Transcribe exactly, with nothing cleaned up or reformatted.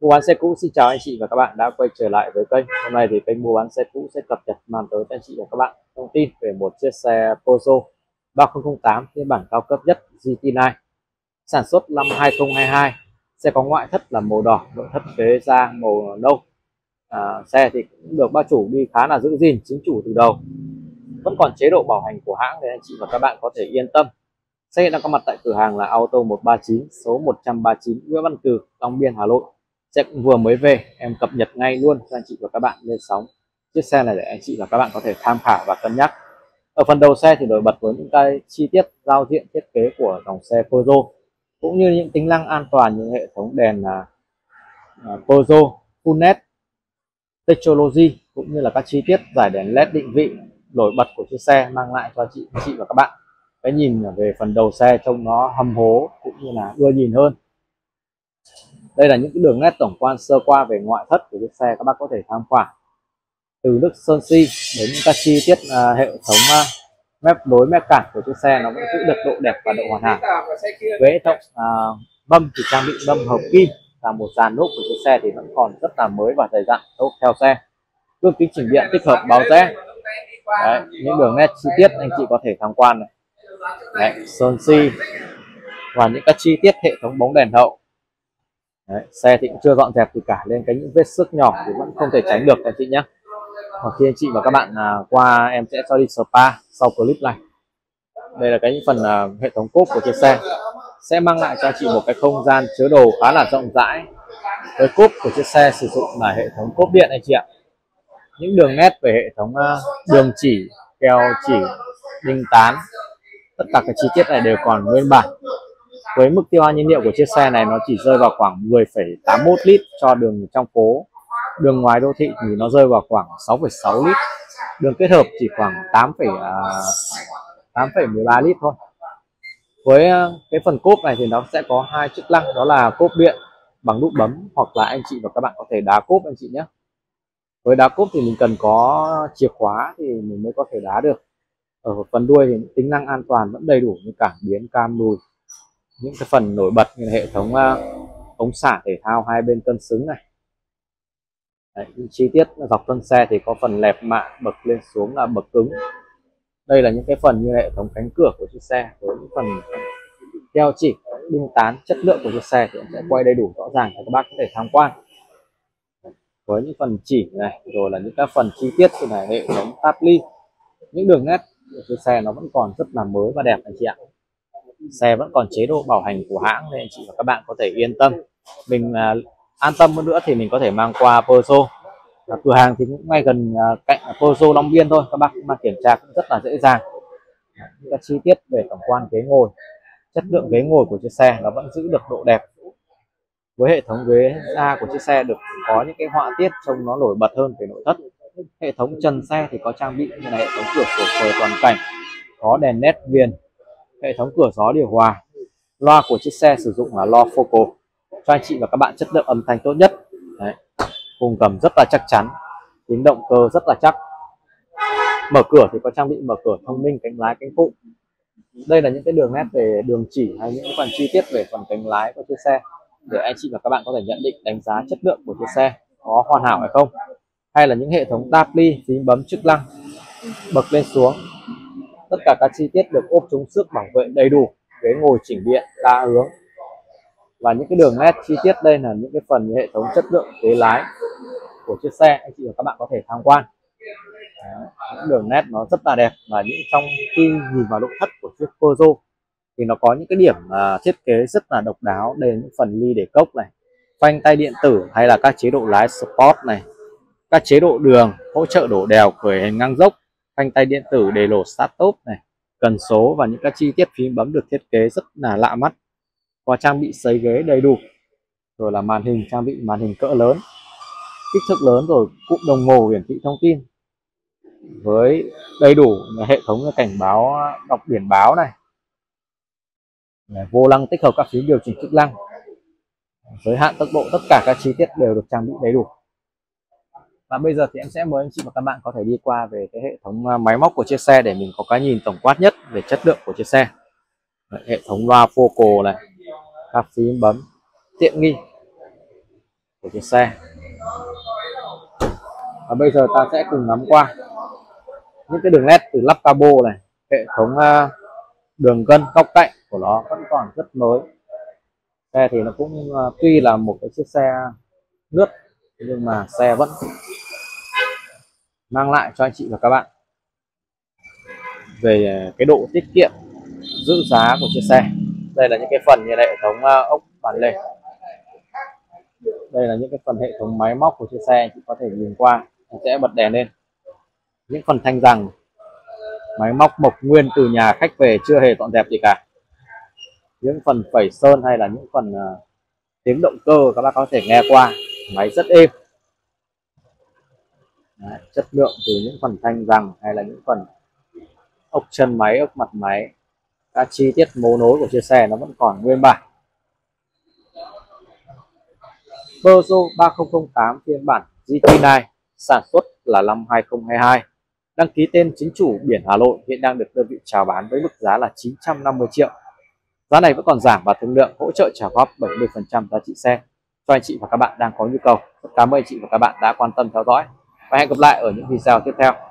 Mua bán xe cũ, xin chào anh chị và các bạn đã quay trở lại với kênh. Hôm nay thì kênh mua bán xe cũ sẽ cập nhật màn tới anh chị và các bạn thông tin về một chiếc xe Peugeot ba không không tám phiên bản cao cấp nhất giê tê Line, sản xuất năm hai không hai hai. Xe có ngoại thất là màu đỏ, nội thất kế da màu nâu. À, xe thì cũng được ba chủ đi khá là giữ gìn, chính chủ từ đầu, vẫn còn chế độ bảo hành của hãng để anh chị và các bạn có thể yên tâm. Xe hiện đang có mặt tại cửa hàng là Auto một ba chín, số một trăm ba mươi chín Nguyễn Văn Cừ, Long Biên, Hà Nội. Xe cũng vừa mới về, em cập nhật ngay luôn cho anh chị và các bạn lên sóng chiếc xe này để anh chị và các bạn có thể tham khảo và cân nhắc. Ở phần đầu xe thì nổi bật với những cái chi tiết giao diện thiết kế của dòng xe Peugeot, cũng như những tính năng an toàn như hệ thống đèn uh, Peugeot Full Net Technology, cũng như là các chi tiết giải đèn led định vị nổi bật của chiếc xe, mang lại cho chị chị và các bạn cái nhìn về phần đầu xe trông nó hầm hố cũng như là ưa nhìn hơn. Đây là những cái đường nét tổng quan sơ qua về ngoại thất của chiếc xe, các bác có thể tham khảo từ nước sơn si đến những các chi tiết uh, hệ thống uh, mép nối mép cản của chiếc xe, nó cũng giữ được độ đẹp và độ hoàn hảo. Ghế tổng uh, mâm thì trang bị mâm hợp kim, là một dàn lốp của chiếc xe thì vẫn còn rất là mới và dày dặn tốt theo xe. Gương kính chỉnh điện tích hợp báo rẽ. Đấy, những đường nét chi tiết anh chị có thể tham quan này. Đấy, sơn si và những các chi tiết hệ thống bóng đèn hậu. Đấy, xe thì cũng chưa dọn dẹp thì cả, nên cái những vết xước nhỏ thì vẫn không thể tránh được anh chị nhé. Và khi anh chị và các bạn à, qua em sẽ cho đi spa sau clip này. Đây là cái những phần à, hệ thống cốp của chiếc xe, sẽ mang lại cho anh chị một cái không gian chứa đồ khá là rộng rãi. Với cốp của chiếc xe sử dụng là hệ thống cốp điện anh chị ạ. Những đường nét về hệ thống à, đường chỉ, keo chỉ, đinh tán, tất cả các chi tiết này đều còn nguyên bản. Với mức tiêu hao nhiên liệu của chiếc xe này nó chỉ rơi vào khoảng mười phẩy tám mốt lít cho đường trong phố, đường ngoài đô thị thì nó rơi vào khoảng sáu phẩy sáu lít, đường kết hợp chỉ khoảng tám phẩy mười ba lít thôi. Với cái phần cốp này thì nó sẽ có hai chức năng, đó là cốp điện bằng nút bấm hoặc là anh chị và các bạn có thể đá cốp anh chị nhé. Với đá cốp thì mình cần có chìa khóa thì mình mới có thể đá được. Ở phần đuôi thì tính năng an toàn vẫn đầy đủ như cảm biến, cam lùi. Những cái phần nổi bật như hệ thống uh, ống xả thể thao hai bên cân xứng này. Đấy, chi tiết dọc thân xe thì có phần lẹp mạ, bậc lên xuống là bậc cứng. Đây là những cái phần như hệ thống cánh cửa của chiếc xe, với những phần keo chỉ, đinh tán, chất lượng của chiếc xe thì sẽ quay đầy đủ rõ ràng cho các bác có thể tham quan. Với những phần chỉ này, rồi là những các phần chi tiết như này, hệ thống táp ly, những đường nét của chiếc xe nó vẫn còn rất là mới và đẹp anh chị ạ. Xe vẫn còn chế độ bảo hành của hãng nên anh chị và các bạn có thể yên tâm. Mình à, an tâm hơn nữa thì mình có thể mang qua Peugeot. À, cửa hàng thì cũng ngay gần à, cạnh Peugeot Long Biên thôi, các bác cũng mà kiểm tra cũng rất là dễ dàng. Các chi tiết về tổng quan ghế ngồi, chất lượng ghế ngồi của chiếc xe nó vẫn giữ được độ đẹp. Với hệ thống ghế da của chiếc xe được có những cái họa tiết trông nó nổi bật hơn về nội thất. Hệ thống trần xe thì có trang bị như là hệ thống cửa sổ trời toàn cảnh, có đèn nét viền, hệ thống cửa gió điều hòa. Loa của chiếc xe sử dụng là loa Focal, cho anh chị và các bạn chất lượng âm thanh tốt nhất. Đấy, cùng cầm rất là chắc chắn, tiếng động cơ rất là chắc. Mở cửa thì có trang bị mở cửa thông minh, cánh lái, cánh phụ. Đây là những cái đường nét về đường chỉ hay những phần chi tiết về phần cánh lái của chiếc xe để anh chị và các bạn có thể nhận định đánh giá chất lượng của chiếc xe có hoàn hảo hay không. Hay là những hệ thống táp ly, phím bấm chức năng bật lên xuống, tất cả các chi tiết được ốp chống xước bảo vệ đầy đủ, ghế ngồi chỉnh điện đa hướng. Và những cái đường nét chi tiết đây là những cái phần hệ thống chất lượng ghế lái của chiếc xe, anh chị và các bạn có thể tham quan. Đấy, những đường nét nó rất là đẹp, và những trong khi nhìn vào nội thất của chiếc Peugeot thì nó có những cái điểm uh, thiết kế rất là độc đáo, đến những phần ly để cốc này, phanh tay điện tử, hay là các chế độ lái sport này, các chế độ đường, hỗ trợ đổ đèo, khởi hành ngang dốc, phanh tay điện tử, để lổ start top này, cần số và những các chi tiết phím bấm được thiết kế rất là lạ mắt. Có trang bị sấy ghế đầy đủ, rồi là màn hình, trang bị màn hình cỡ lớn, kích thước lớn, rồi cụm đồng hồ hiển thị thông tin với đầy đủ hệ thống cảnh báo, đọc biển báo này, vô lăng tích hợp các phím điều chỉnh chức năng, giới hạn tốc độ, tất cả các chi tiết đều được trang bị đầy đủ. Và bây giờ thì em sẽ mời anh chị và các bạn có thể đi qua về cái hệ thống máy móc của chiếc xe để mình có cái nhìn tổng quát nhất về chất lượng của chiếc xe. Đấy, hệ thống loa Focal này, các phím bấm tiện nghi của chiếc xe. Và bây giờ ta sẽ cùng ngắm qua những cái đường nét từ lắp cabo này, hệ thống đường gân góc cạnh của nó vẫn còn rất mới. Xe thì nó cũng tuy là một cái chiếc xe lướt nhưng mà xe vẫn mang lại cho anh chị và các bạn về cái độ tiết kiệm giữ giá của chiếc xe. Đây là những cái phần như hệ thống ốc bản lề, đây là những cái phần hệ thống máy móc của chiếc xe. Chị có thể nhìn qua, mình sẽ bật đèn lên. Những phần thanh rằng máy móc mộc nguyên từ nhà khách về chưa hề dọn dẹp gì cả. Những phần phẩy sơn hay là những phần uh, tiếng động cơ các bác có thể nghe qua, máy rất êm. Đấy, chất lượng từ những phần thanh rằng hay là những phần ốc chân máy, ốc mặt máy, các chi tiết mấu nối của chiếc xe nó vẫn còn nguyên bản. Peugeot ba không không tám phiên bản giê tê Line, sản xuất là năm hai không hai hai, đăng ký tên chính chủ biển Hà Nội, hiện đang được đơn vị chào bán với mức giá là chín trăm năm mươi triệu. Giá này vẫn còn giảm và thương lượng, hỗ trợ trả góp bảy mươi phần trăm giá trị xe cho anh chị và các bạn đang có nhu cầu. Rất cảm ơn anh chị và các bạn đã quan tâm theo dõi và hẹn gặp lại ở những video tiếp theo.